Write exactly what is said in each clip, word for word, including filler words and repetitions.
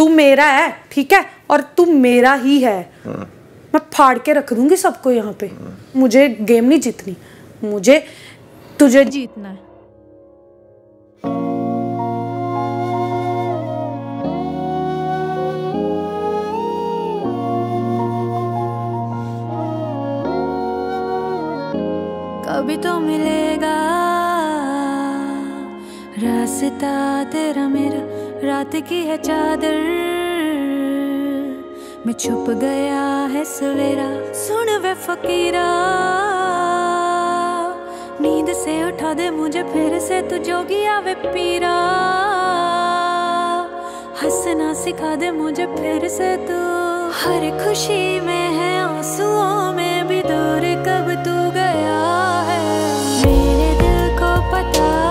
तू मेरा है, ठीक है, और तू मेरा ही है, मैं फाड़ के रख दूंगी सबको यहाँ पे। मुझे गेम नहीं जीतनी, मुझे तुझे जीतना है। कभी तो मिलेगा रास्ता तेरा मेरा, रात की है चादर मैं छुप गया है सवेरा। सुन वे फकीरा नींद से उठा दे मुझे फिर से, तू जोगी आवे पीरा हंसना सिखा दे मुझे फिर से तू। हर खुशी में है आंसुओं में भी दूर कब तू गया है। मेरे दिल को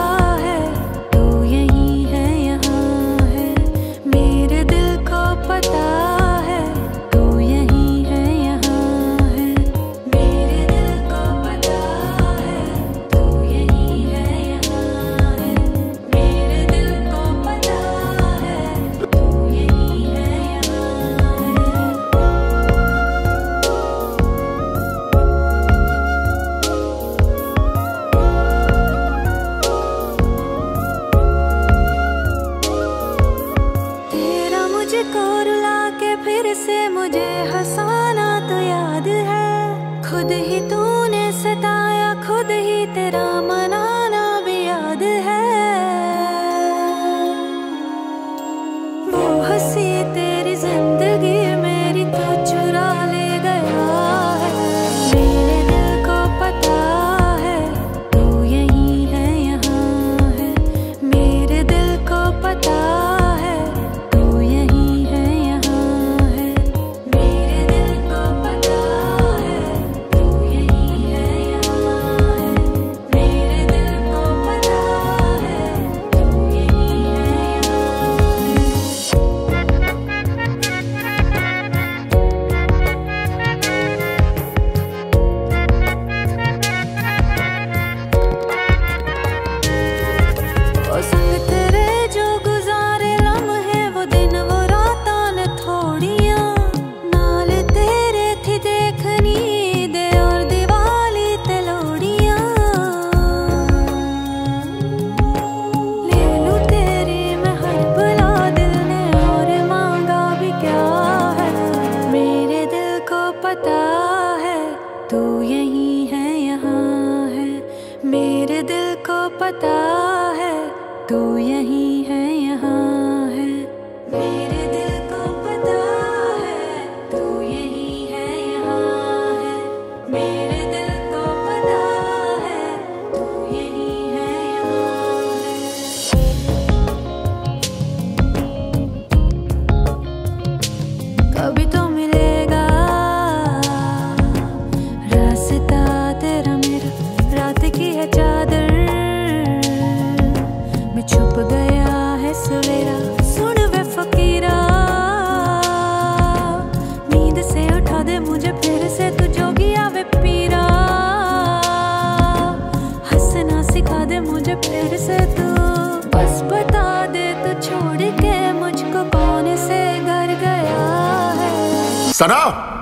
पता सना